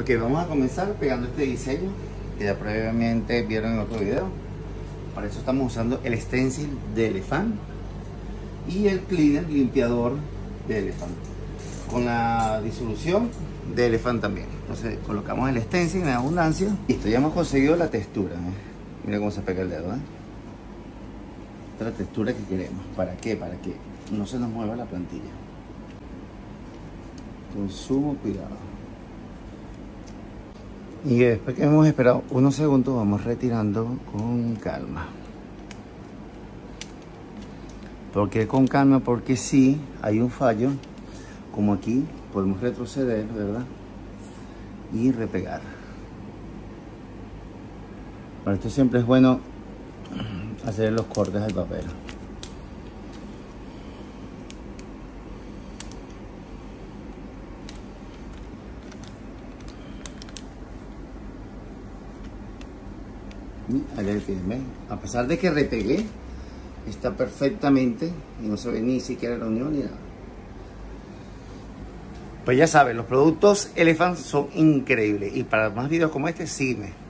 Ok, vamos a comenzar pegando este diseño que ya previamente vieron en otro video. Para eso estamos usando el stencil de Elefán y el cleaner, limpiador de Elefán, con la disolución de Elefán también. Entonces colocamos el stencil en abundancia. Listo, ya hemos conseguido la textura, ¿eh? Mira cómo se pega el dedo, ¿eh? Esta es la textura que queremos. ¿Para qué? Para que no se nos mueva la plantilla. Con sumo cuidado. Y después que hemos esperado unos segundos, vamos retirando con calma. ¿Por qué con calma? Porque si hay un fallo, como aquí, podemos retroceder, ¿verdad? Y repegar. Para esto siempre es bueno hacer los cortes al papel. A pesar de que repegué, está perfectamente y no se ve ni siquiera la unión ni nada. Pues ya saben, los productos Elefán son increíbles, y para más videos como este, sígueme.